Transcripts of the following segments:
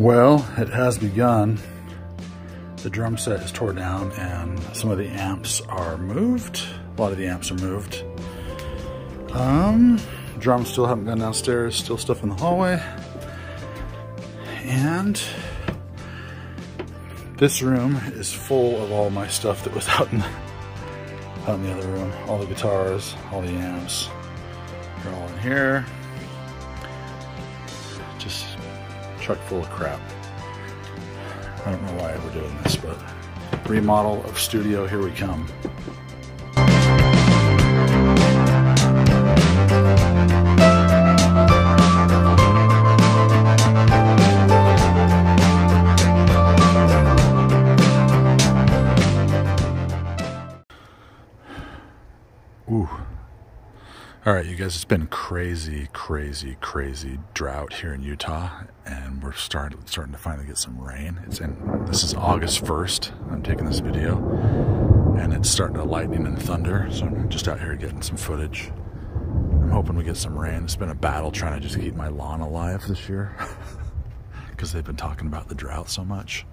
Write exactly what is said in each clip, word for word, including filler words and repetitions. Well, it has begun. The drum set is torn down and some of the amps are moved. A lot of the amps are moved. Um, drums still haven't gone downstairs, still stuff in the hallway. And this room is full of all my stuff that was out in the, out in the other room. All the guitars, all the amps, they're all in here. Just chuck full of crap. I don't know why we're doing this, but remodel of studio, here we come. All right, you guys, it's been crazy, crazy, crazy drought here in Utah, and we're start, starting to finally get some rain. It's in, this is August first, I'm taking this video, and it's starting to lightning and thunder, so I'm just out here getting some footage. I'm hoping we get some rain. It's been a battle trying to just keep my lawn alive this year, because they've been talking about the drought so much.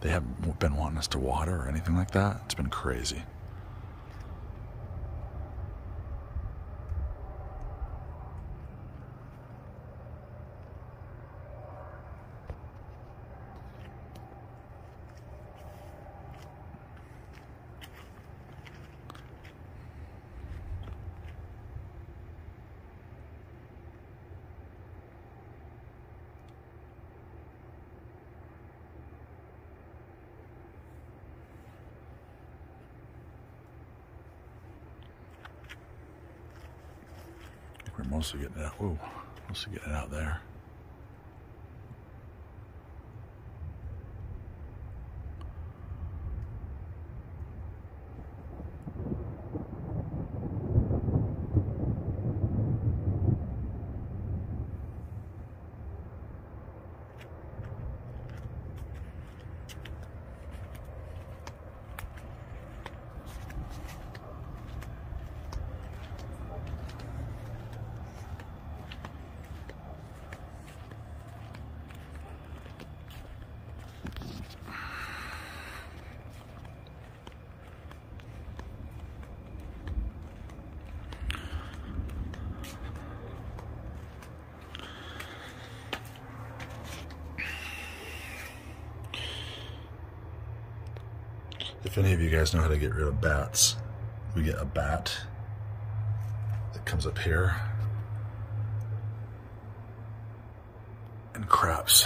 They haven't been wanting us to water or anything like that. It's been crazy. Mostly getting it out. Whoa, mostly getting it out there. If any of you guys know how to get rid of bats, we get a bat that comes up here and craps,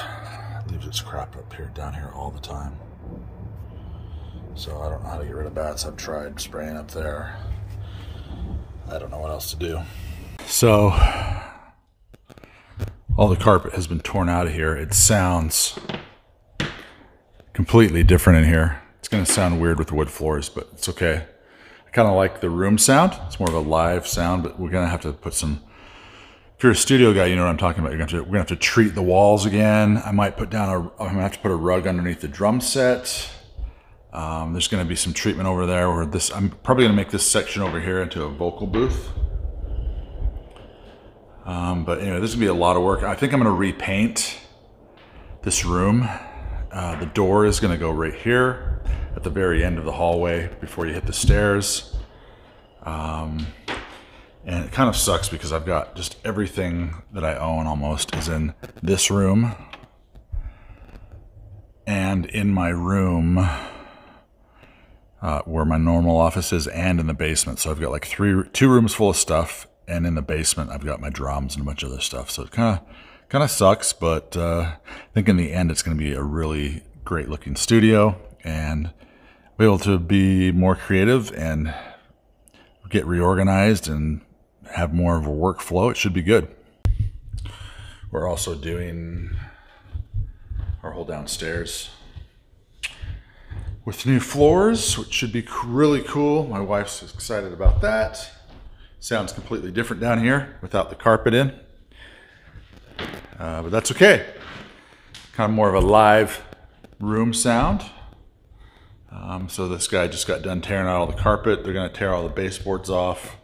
leaves its crap up here, down here all the time. So I don't know how to get rid of bats. I've tried spraying up there. I don't know what else to do. So all the carpet has been torn out of here. It sounds completely different in here. It's gonna sound weird with the wood floors, but it's okay. I kind of like the room sound. It's more of a live sound, but we're gonna have to put some, if you're a studio guy, you know what I'm talking about. You're gonna have to, we're gonna have to treat the walls again. I might put down a, I'm gonna have to put a rug underneath the drum set. Um, there's gonna be some treatment over there, or this, I'm probably gonna make this section over here into a vocal booth. Um, but anyway, this is gonna be a lot of work. I think I'm gonna repaint this room. Uh, the door is gonna go right here, at the very end of the hallway before you hit the stairs. Um, and it kind of sucks because I've got just everything that I own almost is in this room. And in my room uh, where my normal office is, and in the basement. So I've got like three, two rooms full of stuff, and in the basement I've got my drums and a bunch of other stuff. So it kind of kind of sucks, but uh, I think in the end it's going to be a really great looking studio. And be able to be more creative and get reorganized and have more of a workflow. It should be good. We're also doing our whole downstairs with new floors, which should be really cool. My wife's excited about that. Sounds completely different down here without the carpet in, uh, but that's okay. Kind of more of a live room sound. Um, so this guy just got done tearing out all the carpet. They're going to tear all the baseboards off.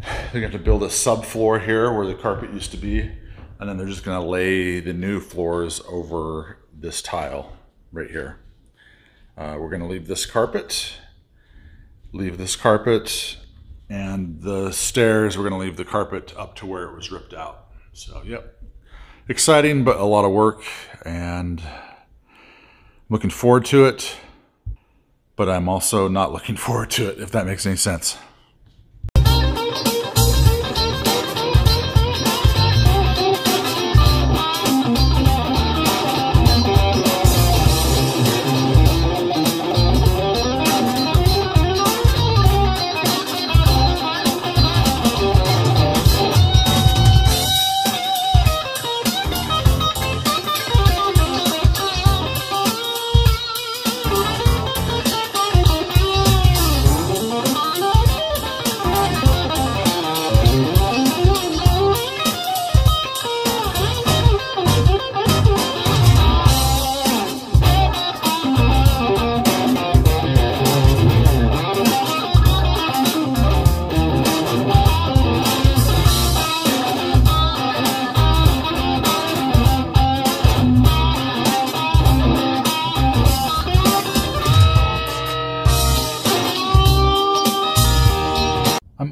They're going to have to build a subfloor here where the carpet used to be. and then they're just going to lay the new floors over this tile right here. Uh, we're going to leave this carpet, leave this carpet, and the stairs, we're going to leave the carpet up to where it was ripped out. So, yep. Exciting, but a lot of work, and I'm looking forward to it, but I'm also not looking forward to it, if that makes any sense.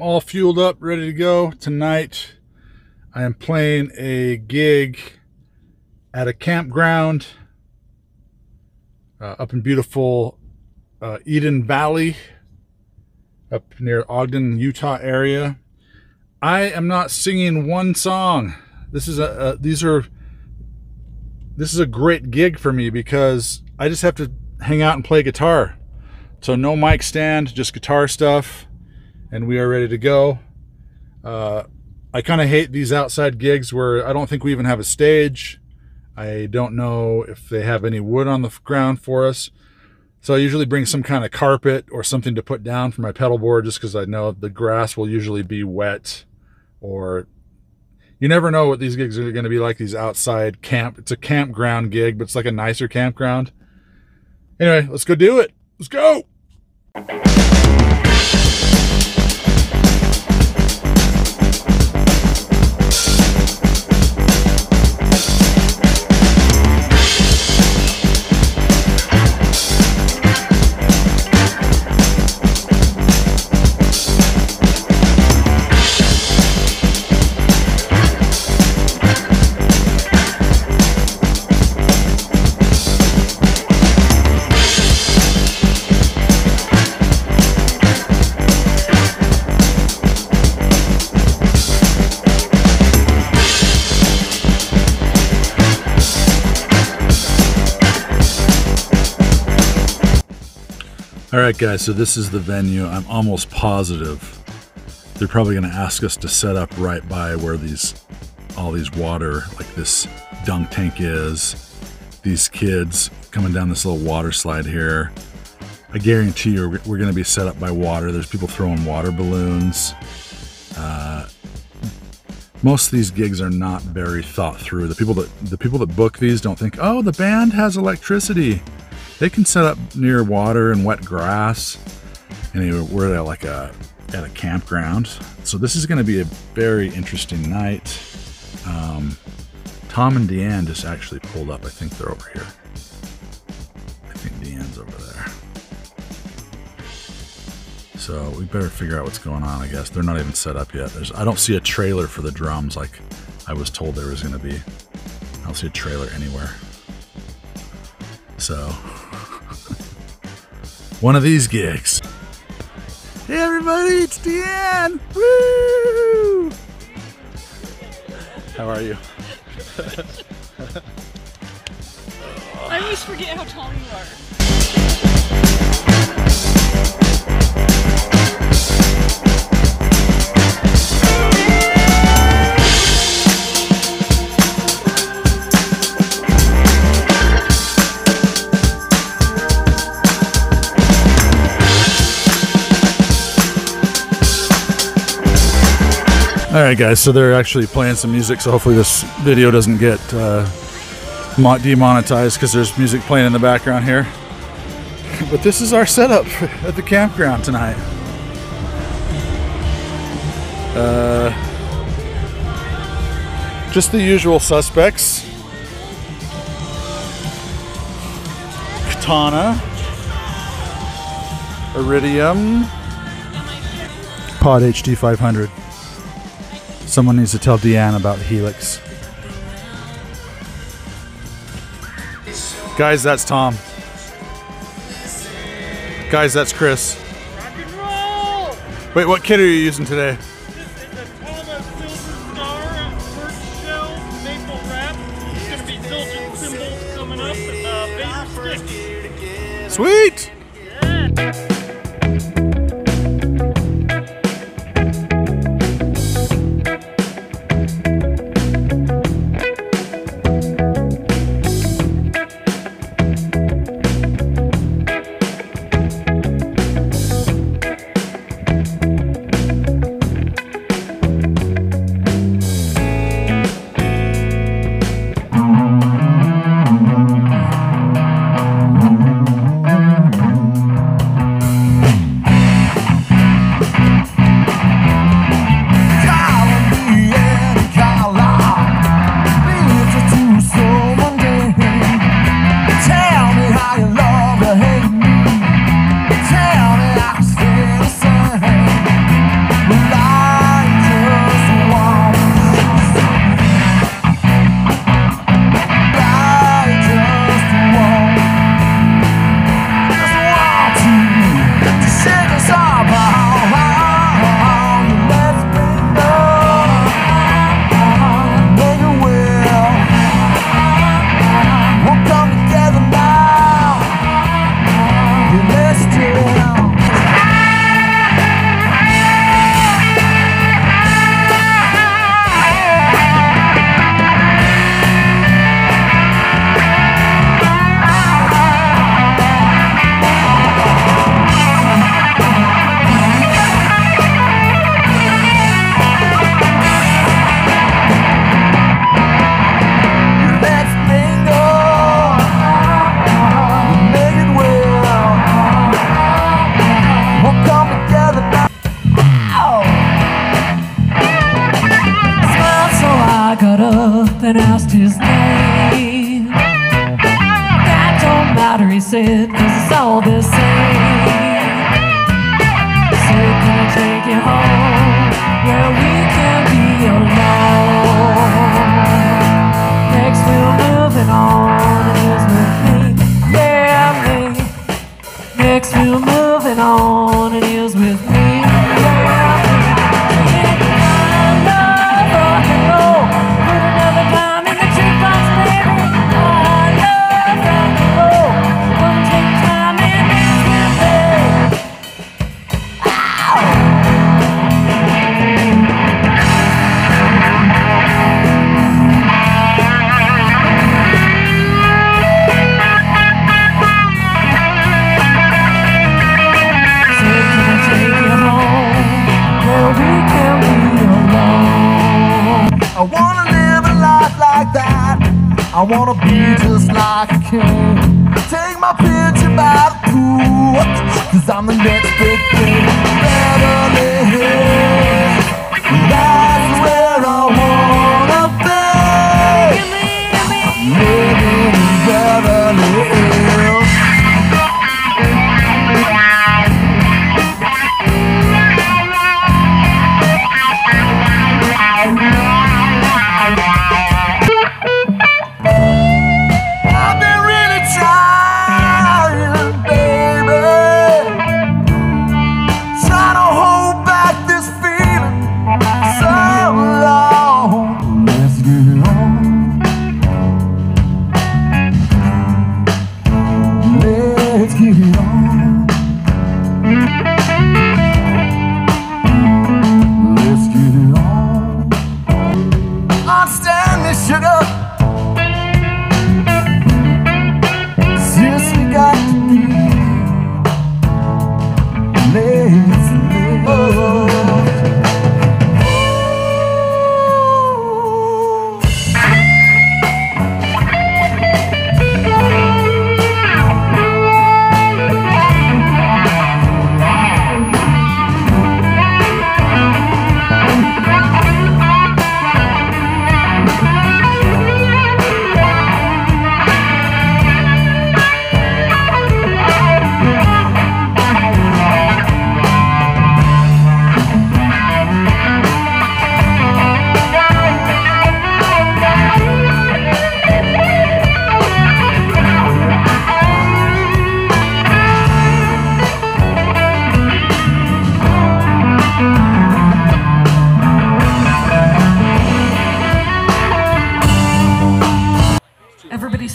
All fueled up, ready to go. Tonight I am playing a gig at a campground uh, up in beautiful uh, Ogden Valley, up near Ogden, Utah area. I am not singing one song. This is a uh, these are this is a great gig for me because I just have to hang out and play guitar. So no mic stand, just guitar stuff. And we are ready to go. Uh, I kind of hate these outside gigs where I don't think we even have a stage. I don't know if they have any wood on the ground for us. So I usually bring some kind of carpet or something to put down for my pedal board just because I know the grass will usually be wet, or you never know what these gigs are going to be like, these outside camp. It's a campground gig, but it's like a nicer campground. Anyway, let's go do it. Let's go. All right, guys, so this is the venue. I'm almost positive they're probably gonna ask us to set up right by where these, all these water, like this dunk tank is. These kids coming down this little water slide here. I guarantee you we're gonna be set up by water. There's people throwing water balloons. Uh, most of these gigs are not very thought through. The people that, the people that book these don't think, oh, the band has electricity. They can set up near water and wet grass. Anyway, we're at like a, at a campground. So this is gonna be a very interesting night. Um, Tom and Deanne just actually pulled up. I think they're over here. I think Deanne's over there. So we better figure out what's going on, I guess. They're not even set up yet. There's, I don't see a trailer for the drums like I was told there was gonna be. I don't see a trailer anywhere. So, one of these gigs. Hey everybody, it's Deanne! Woo! How are you? I always forget how tall you are. All right, guys, so they're actually playing some music, so hopefully this video doesn't get uh, demonetized because there's music playing in the background here. But this is our setup at the campground tonight. Uh, Just the usual suspects. Katana. Iridium. Pod H D five hundred. Someone needs to tell Deanne about Helix. Guys, that's Tom. Guys, that's Chris. Rock and roll! Wait, what kit are you using today? This is a Thomas Silver Star, first shell, maple wrap. There's going to be Zildjian symbols coming up and uh, paper sticks. Sweet! Yeah. And asked his name. That don't matter, he said, cause it's all the same. He said, can I take you home where we can be alone? Next we're moving on, and it's with me, yeah, me. Next we're moving on, and it's with me. I wanna be just like a king. Take my picture by the pool, cause I'm the next big thing. Beverly Hills, that's where I wanna be. Living in Beverly Hills.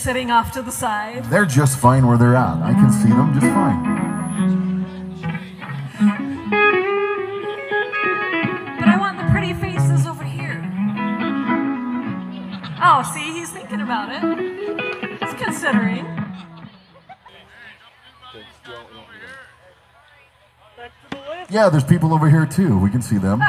sitting off to the side. They're just fine where they're at. I can see them just fine. But I want the pretty faces over here. Oh, see, he's thinking about it. He's considering. Yeah, there's people over here too. We can see them.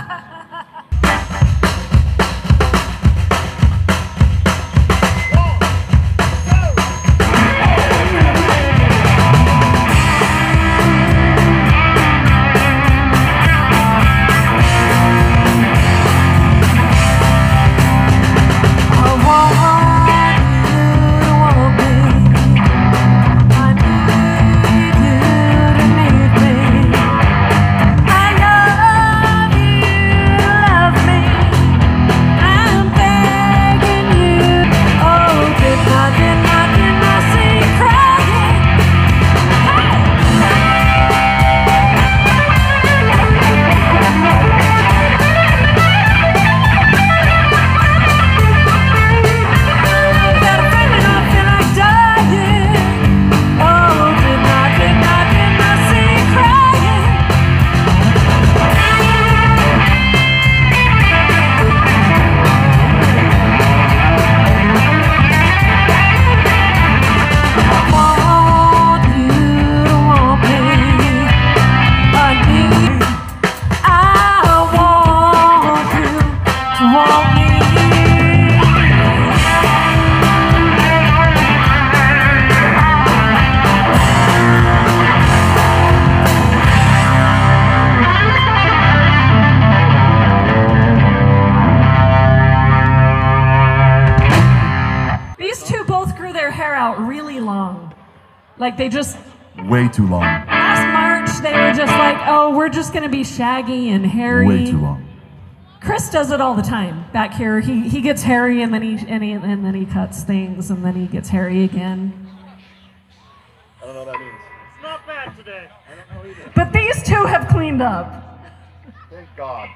Like they just... way too long. Last March, they were just like, oh, we're just going to be shaggy and hairy. Way too long. Chris does it all the time back here. He he gets hairy and then he and, he, and then he cuts things and then he gets hairy again. I don't know what that means. It's not bad today. I don't know either. But these two have cleaned up. Thank God.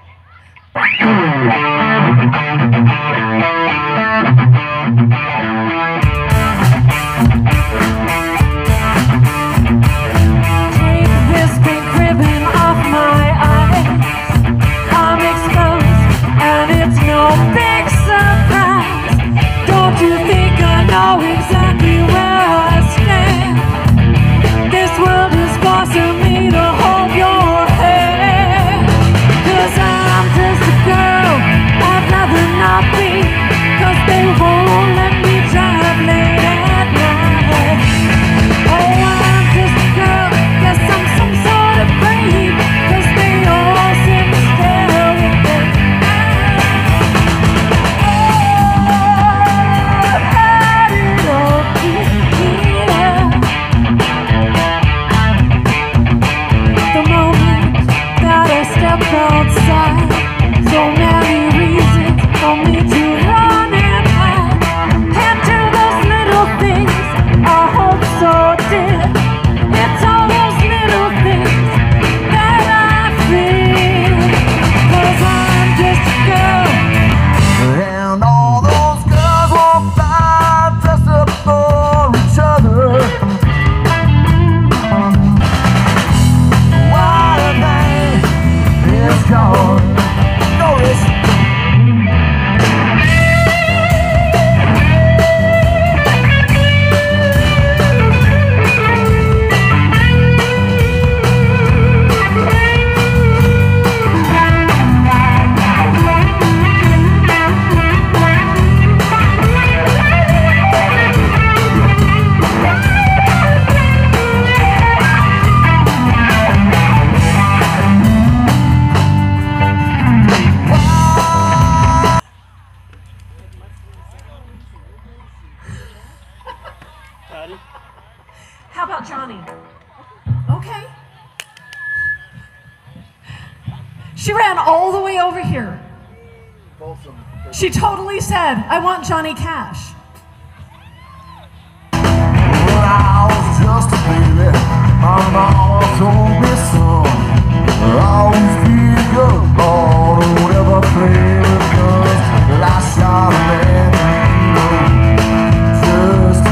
How about Johnny? Okay. She ran all the way over here. She totally said, I want Johnny Cash. When I was just a baby, my mama told me so. I was big up on whatever play with us. Last shot a man, just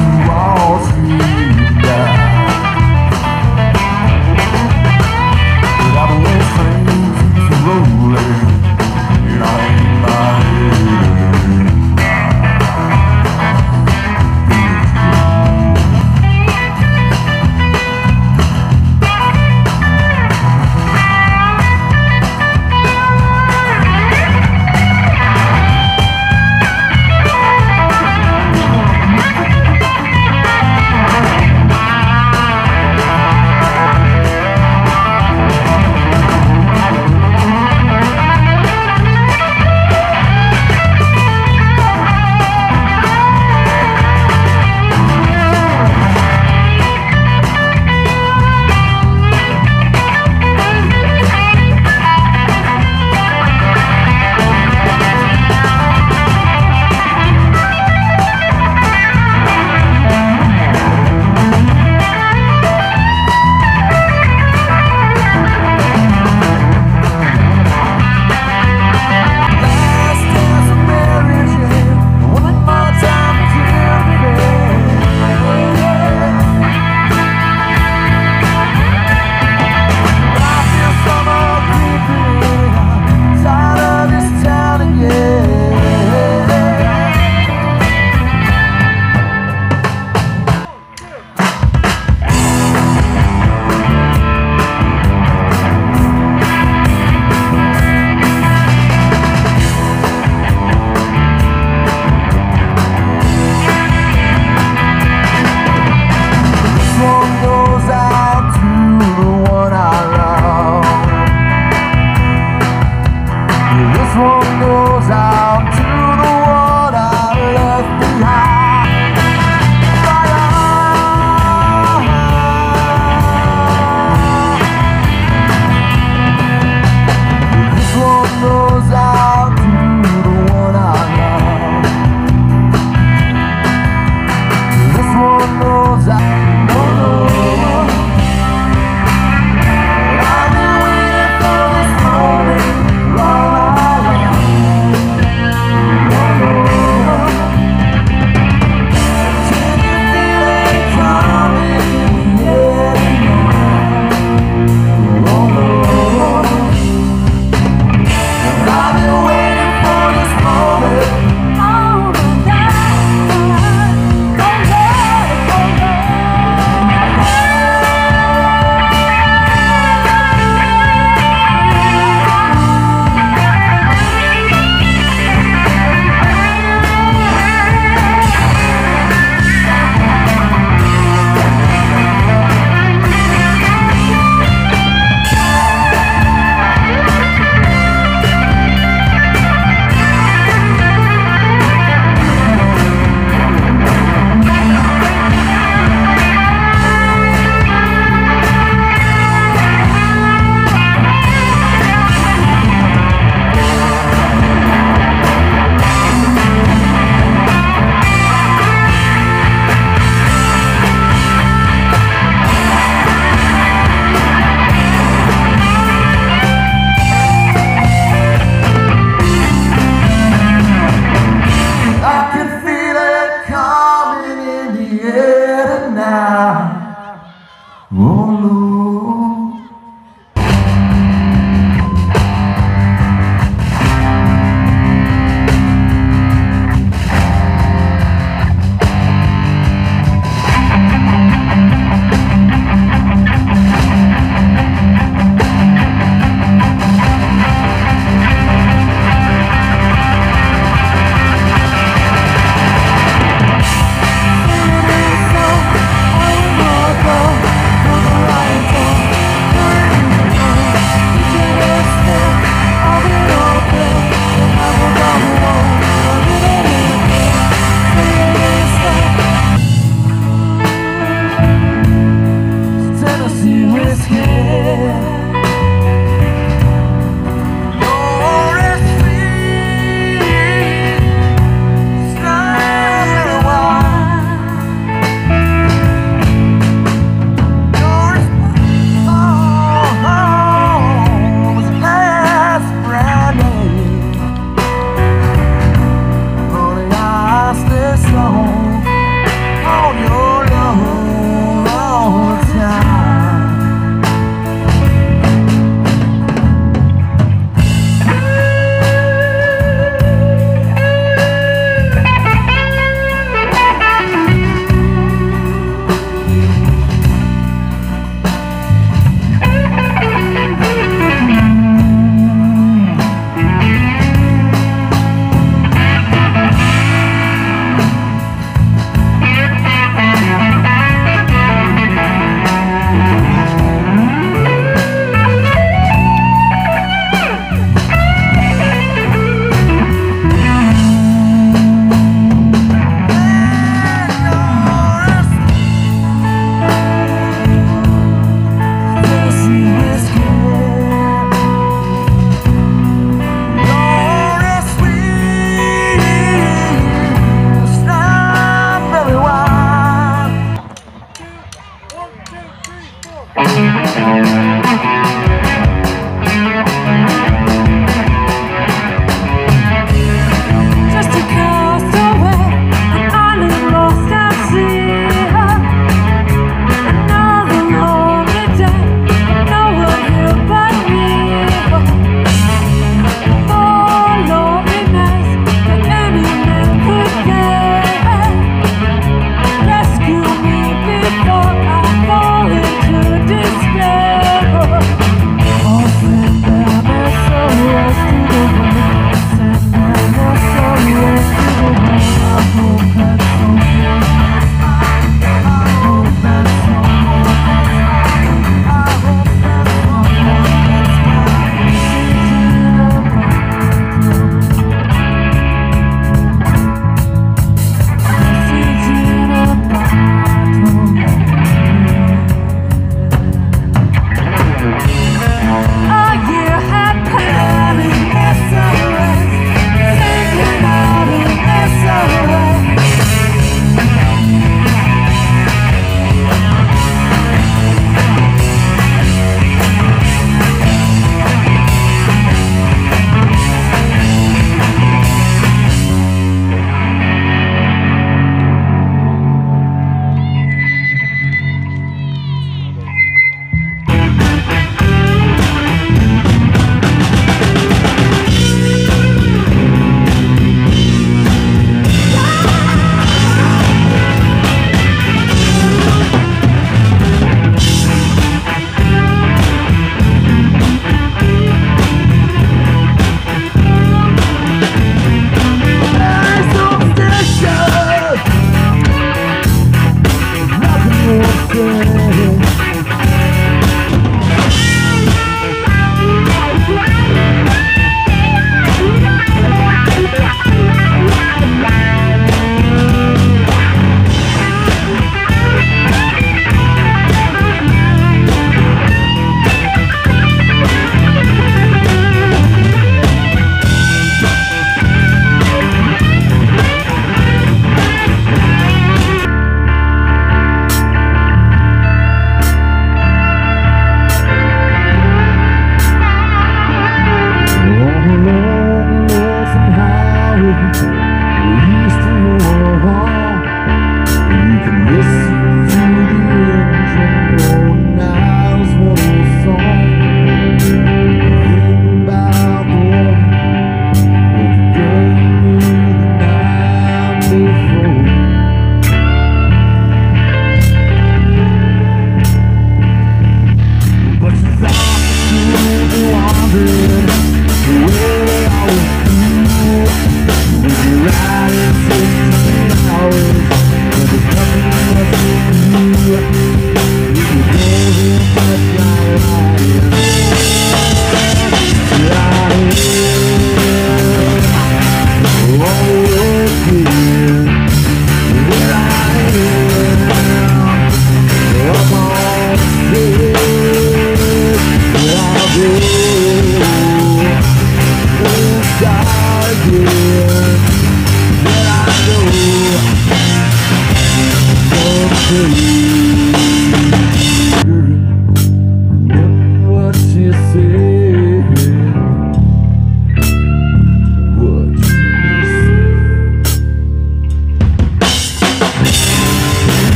Right.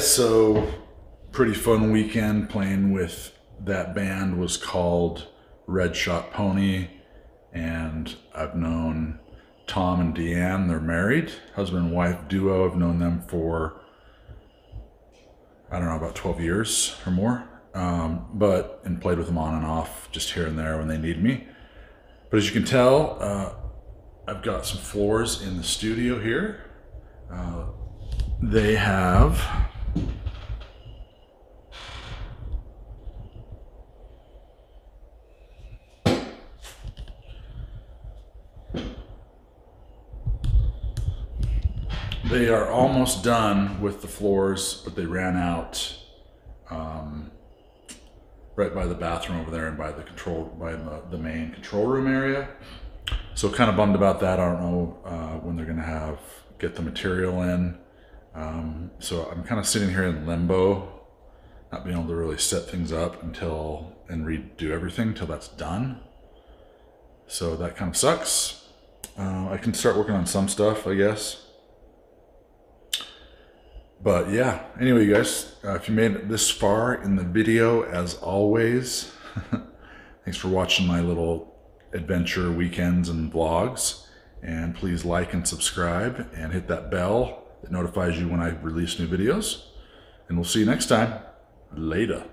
So, pretty fun weekend playing with that band. Was called Red Shot Pony, and I've known Tom and Deanne. They're married, husband and wife duo. I've known them for, I don't know, about twelve years or more, um, but and played with them on and off, just here and there when they need me. But as you can tell, uh, I've got some floors in the studio here. Uh, they have They they are almost done with the floors, but they ran out um, right by the bathroom over there and by the control, by the, the main control room area. So kind of bummed about that. I don't know uh, when they're gonna have, get the material in. Um, so I'm kind of sitting here in limbo, not being able to really set things up until, and redo everything until that's done. So that kind of sucks. Uh, I can start working on some stuff, I guess. But yeah, anyway, you guys, uh, if you made it this far in the video, as always, thanks for watching my little adventure weekends and vlogs. And please like and subscribe and hit that bell that notifies you when I release new videos. And we'll see you next time. Later.